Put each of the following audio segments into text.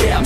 Yeah, I'm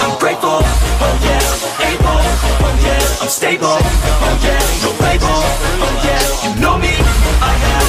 I'm grateful, oh yeah, able, oh yeah, I'm stable, oh yeah, no label, oh yeah, you know me, I have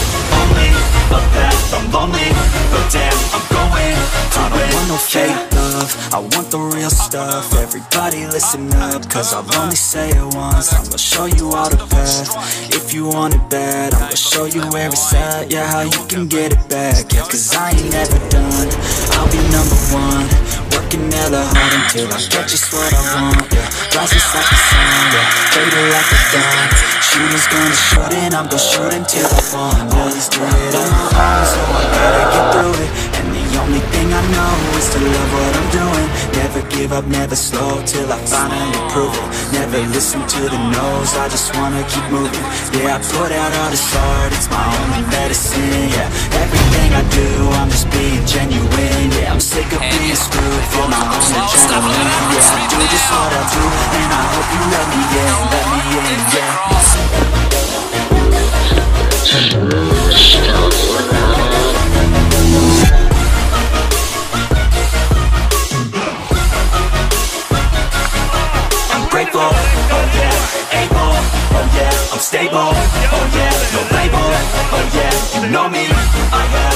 a path. I'm lonely, but damn, I'm going. I don't want no fake love, I want the real stuff. Everybody listen up, cause I'll only say it once. I'm gonna show you all the path, if you want it bad. I'm gonna show you where it's at, yeah, how you can get it back. Yeah, cause I ain't never done, I'll be number one. Working hella hard until I get just what I want, yeah. Rises like the sun, yeah, fatal like the dawn. Shooters gonna shoot and I'm gonna shoot until I fall. Always do it on my own, so I gotta get through it. And the only thing I know is to love what I'm doing. Never give up, never slow, till I finally prove it. Never listen to the no's, I just wanna keep moving. Yeah, I put out all this art, it's my only medicine, yeah. Everything I do, I'm just being genuine, yeah. I'm sick of being screwed, feel my own adrenaline, yeah. I do just what I do, and I hope you let me in, yeah. Oh yeah, able, oh yeah, I'm stable, oh yeah, no label, oh yeah, you know me, I have